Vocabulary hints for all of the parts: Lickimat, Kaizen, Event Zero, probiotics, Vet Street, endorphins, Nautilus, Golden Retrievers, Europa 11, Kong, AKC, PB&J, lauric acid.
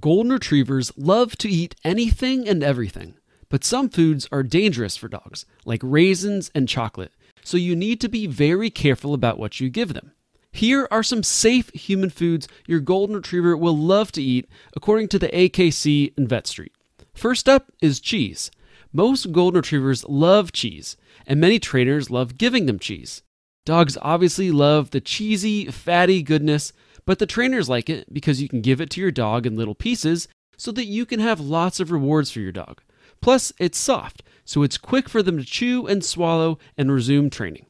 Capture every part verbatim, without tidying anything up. Golden Retrievers love to eat anything and everything, but some foods are dangerous for dogs, like raisins and chocolate, so you need to be very careful about what you give them. Here are some safe human foods your Golden Retriever will love to eat, according to the A K C and Vet Street. First up is cheese. Most Golden Retrievers love cheese, and many trainers love giving them cheese. Dogs obviously love the cheesy, fatty goodness, but the trainers like it because you can give it to your dog in little pieces so that you can have lots of rewards for your dog. Plus, it's soft, so it's quick for them to chew and swallow and resume training.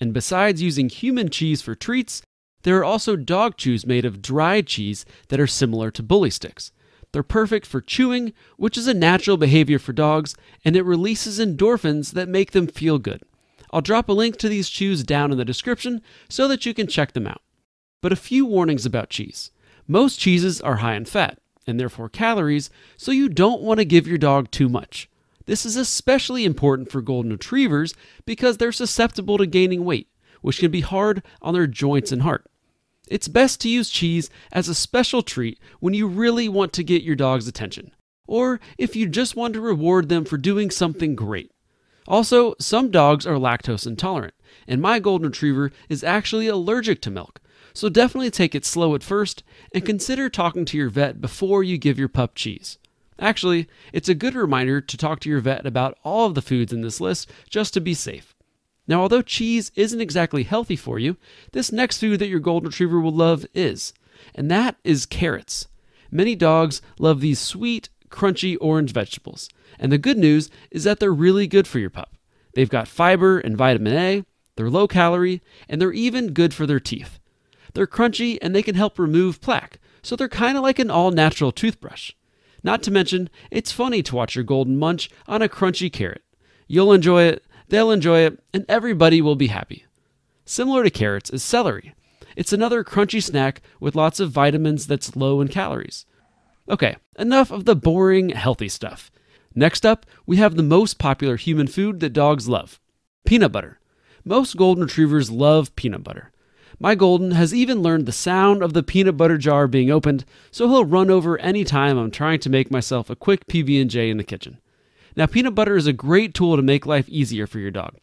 And besides using human cheese for treats, there are also dog chews made of dried cheese that are similar to bully sticks. They're perfect for chewing, which is a natural behavior for dogs, and it releases endorphins that make them feel good. I'll drop a link to these chews down in the description so that you can check them out. But a few warnings about cheese. Most cheeses are high in fat, and therefore calories, so you don't want to give your dog too much. This is especially important for Golden Retrievers because they're susceptible to gaining weight, which can be hard on their joints and heart. It's best to use cheese as a special treat when you really want to get your dog's attention, or if you just want to reward them for doing something great. Also, some dogs are lactose intolerant, and my Golden Retriever is actually allergic to milk, so definitely take it slow at first and consider talking to your vet before you give your pup cheese. Actually, it's a good reminder to talk to your vet about all of the foods in this list just to be safe. Now, although cheese isn't exactly healthy for you, this next food that your Golden Retriever will love is, and that is carrots. Many dogs love these sweet, crunchy orange vegetables, and the good news is that they're really good for your pup. They've got fiber and vitamin A, they're low calorie, and they're even good for their teeth. They're crunchy and they can help remove plaque, so they're kind of like an all-natural toothbrush. Not to mention, it's funny to watch your golden munch on a crunchy carrot. You'll enjoy it, they'll enjoy it, and everybody will be happy. Similar to carrots is celery. It's another crunchy snack with lots of vitamins that's low in calories. Okay, enough of the boring, healthy stuff. Next up, we have the most popular human food that dogs love, peanut butter. Most Golden Retrievers love peanut butter. My Golden has even learned the sound of the peanut butter jar being opened, so he'll run over any time I'm trying to make myself a quick P B and J in the kitchen. Now, peanut butter is a great tool to make life easier for your dog.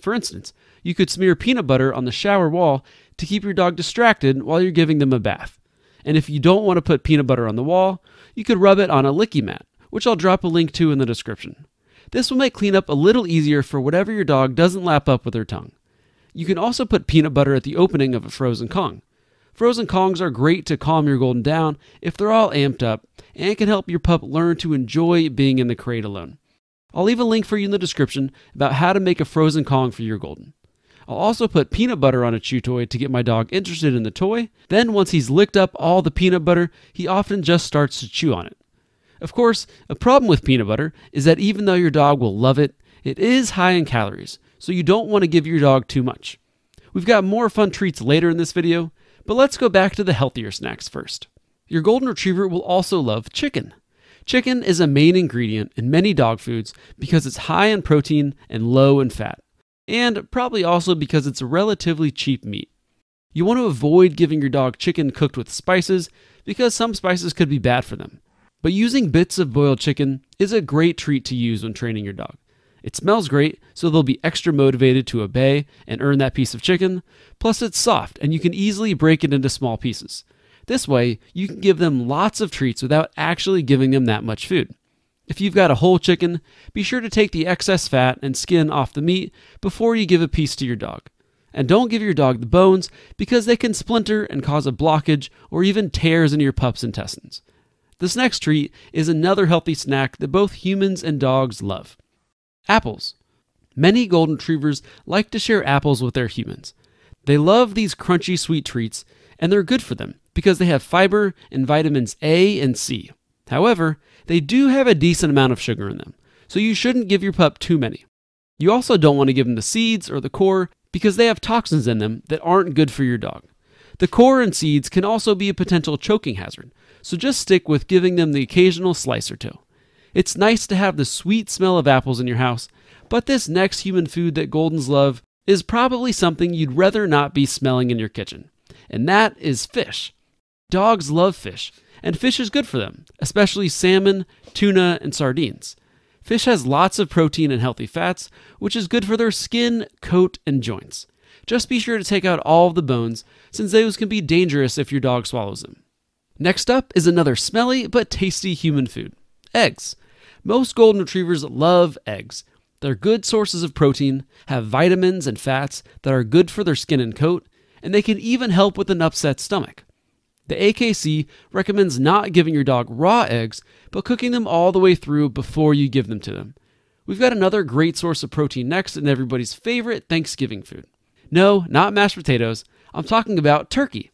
For instance, you could smear peanut butter on the shower wall to keep your dog distracted while you're giving them a bath. And if you don't want to put peanut butter on the wall, you could rub it on a Lickimat, which I'll drop a link to in the description. This will make cleanup a little easier for whatever your dog doesn't lap up with their tongue. You can also put peanut butter at the opening of a frozen Kong. Frozen Kongs are great to calm your golden down if they're all amped up and can help your pup learn to enjoy being in the crate alone. I'll leave a link for you in the description about how to make a frozen Kong for your golden. I'll also put peanut butter on a chew toy to get my dog interested in the toy. Then once he's licked up all the peanut butter, he often just starts to chew on it. Of course, a problem with peanut butter is that even though your dog will love it, it is high in calories, so you don't want to give your dog too much. We've got more fun treats later in this video, but let's go back to the healthier snacks first. Your Golden Retriever will also love chicken. Chicken is a main ingredient in many dog foods because it's high in protein and low in fat, and probably also because it's a relatively cheap meat. You want to avoid giving your dog chicken cooked with spices because some spices could be bad for them, but using bits of boiled chicken is a great treat to use when training your dog. It smells great, so they'll be extra motivated to obey and earn that piece of chicken. Plus, it's soft, and you can easily break it into small pieces. This way, you can give them lots of treats without actually giving them that much food. If you've got a whole chicken, be sure to take the excess fat and skin off the meat before you give a piece to your dog. And don't give your dog the bones because they can splinter and cause a blockage or even tears into your pup's intestines. This next treat is another healthy snack that both humans and dogs love. Apples. Many Golden Retrievers like to share apples with their humans. They love these crunchy sweet treats, and they're good for them because they have fiber and vitamins A and C. However, they do have a decent amount of sugar in them, so you shouldn't give your pup too many. You also don't want to give them the seeds or the core because they have toxins in them that aren't good for your dog. The core and seeds can also be a potential choking hazard, so just stick with giving them the occasional slice or two. It's nice to have the sweet smell of apples in your house, but this next human food that Goldens love is probably something you'd rather not be smelling in your kitchen, and that is fish. Dogs love fish, and fish is good for them, especially salmon, tuna, and sardines. Fish has lots of protein and healthy fats, which is good for their skin, coat, and joints. Just be sure to take out all of the bones, since those can be dangerous if your dog swallows them. Next up is another smelly but tasty human food, eggs. Most golden retrievers love eggs. They're good sources of protein, have vitamins and fats that are good for their skin and coat, and they can even help with an upset stomach. The A K C recommends not giving your dog raw eggs, but cooking them all the way through before you give them to them. We've got another great source of protein next in everybody's favorite Thanksgiving food. No, not mashed potatoes. I'm talking about turkey.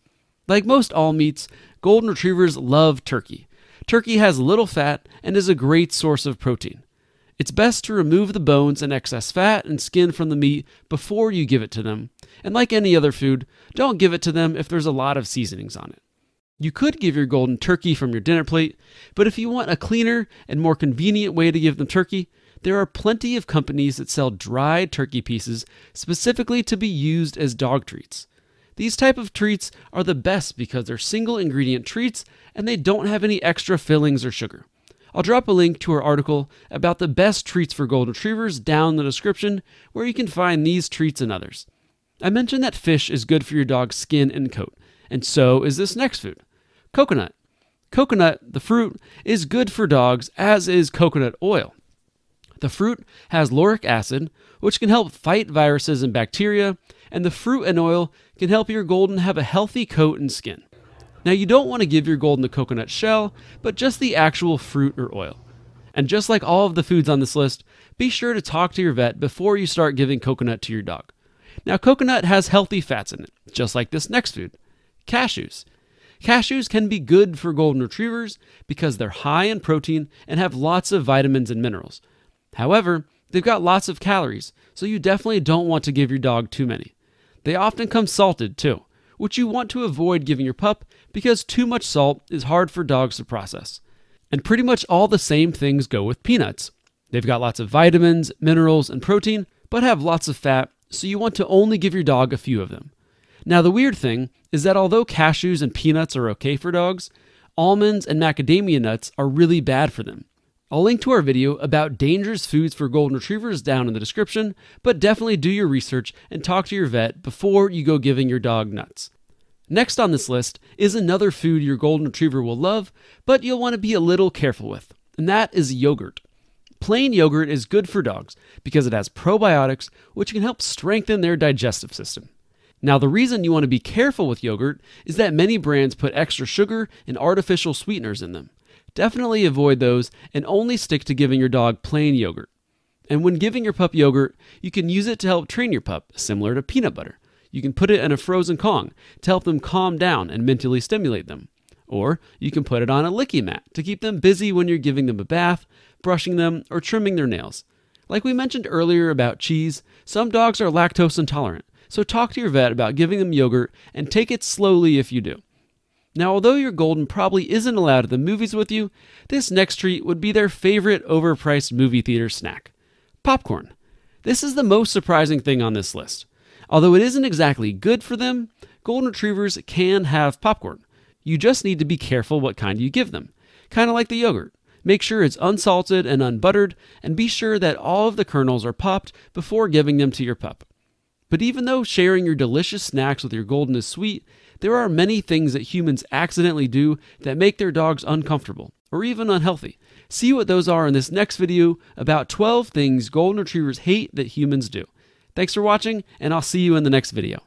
Like most all meats, golden retrievers love turkey. Turkey has little fat and is a great source of protein. It's best to remove the bones and excess fat and skin from the meat before you give it to them. And like any other food, don't give it to them if there's a lot of seasonings on it. You could give your golden turkey from your dinner plate, but if you want a cleaner and more convenient way to give them turkey, there are plenty of companies that sell dried turkey pieces specifically to be used as dog treats. These type of treats are the best because they're single ingredient treats and they don't have any extra fillings or sugar. I'll drop a link to our article about the best treats for golden retrievers down in the description where you can find these treats and others. I mentioned that fish is good for your dog's skin and coat, and so is this next food, coconut. Coconut, the fruit, is good for dogs, as is coconut oil. The fruit has lauric acid, which can help fight viruses and bacteria, and the fruit and oil can help your golden have a healthy coat and skin. Now, you don't want to give your golden the coconut shell, but just the actual fruit or oil. And just like all of the foods on this list, be sure to talk to your vet before you start giving coconut to your dog. Now, coconut has healthy fats in it, just like this next food, cashews. Cashews can be good for golden retrievers because they're high in protein and have lots of vitamins and minerals. However, they've got lots of calories, so you definitely don't want to give your dog too many. They often come salted too, which you want to avoid giving your pup because too much salt is hard for dogs to process. And pretty much all the same things go with peanuts. They've got lots of vitamins, minerals, and protein, but have lots of fat, so you want to only give your dog a few of them. Now, the weird thing is that although cashews and peanuts are okay for dogs, almonds and macadamia nuts are really bad for them. I'll link to our video about dangerous foods for golden retrievers down in the description, but definitely do your research and talk to your vet before you go giving your dog nuts. Next on this list is another food your golden retriever will love, but you'll want to be a little careful with, and that is yogurt. Plain yogurt is good for dogs because it has probiotics, which can help strengthen their digestive system. Now, the reason you want to be careful with yogurt is that many brands put extra sugar and artificial sweeteners in them. Definitely avoid those and only stick to giving your dog plain yogurt. And when giving your pup yogurt, you can use it to help train your pup, similar to peanut butter. You can put it in a frozen Kong to help them calm down and mentally stimulate them. Or you can put it on a Lickimat to keep them busy when you're giving them a bath, brushing them, or trimming their nails. Like we mentioned earlier about cheese, some dogs are lactose intolerant, so talk to your vet about giving them yogurt and take it slowly if you do. Now, although your golden probably isn't allowed at the movies with you, this next treat would be their favorite overpriced movie theater snack, popcorn. This is the most surprising thing on this list. Although it isn't exactly good for them, golden retrievers can have popcorn. You just need to be careful what kind you give them, kind of like the yogurt. Make sure it's unsalted and unbuttered, and be sure that all of the kernels are popped before giving them to your pup. But even though sharing your delicious snacks with your golden is sweet, there are many things that humans accidentally do that make their dogs uncomfortable or even unhealthy. See what those are in this next video about twelve things golden retrievers hate that humans do. Thanks for watching, and I'll see you in the next video.